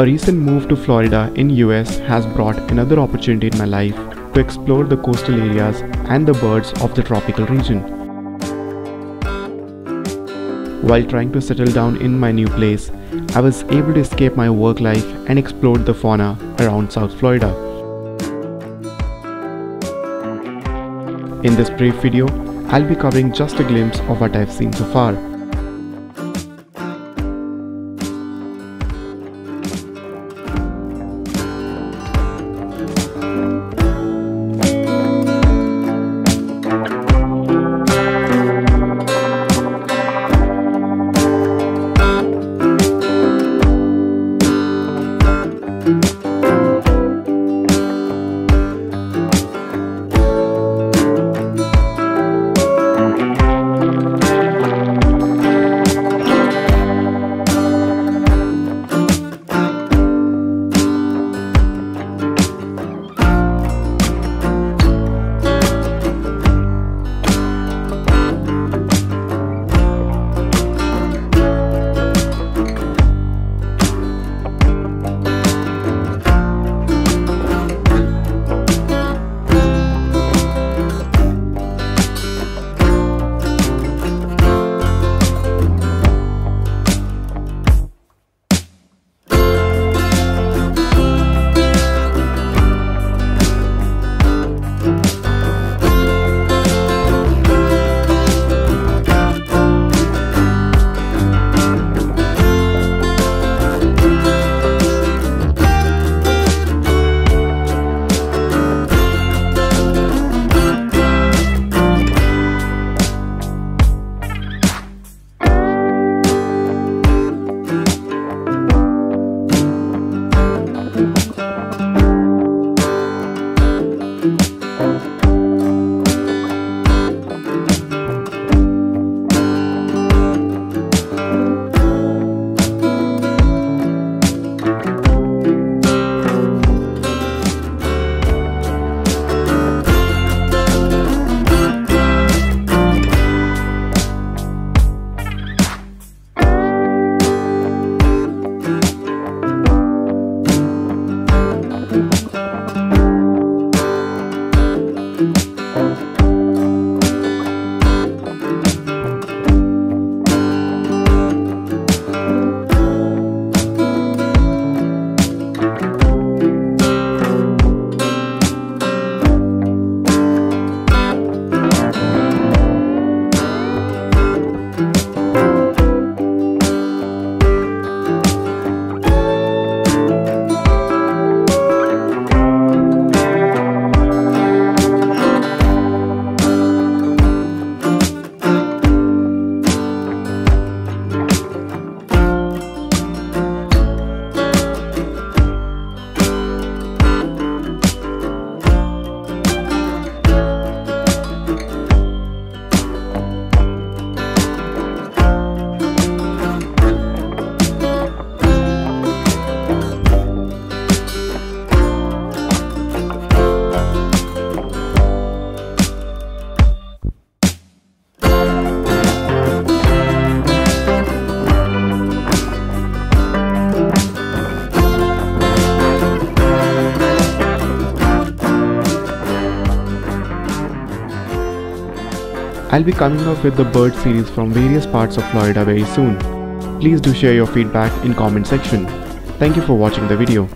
A recent move to Florida in US has brought another opportunity in my life to explore the coastal areas and the birds of the tropical region. While trying to settle down in my new place, I was able to escape my work life and explored the fauna around South Florida. In this brief video, I'll be covering just a glimpse of what I've seen so far. I'll be coming up with the bird series from various parts of Florida very soon. Please do share your feedback in comment section. Thank you for watching the video.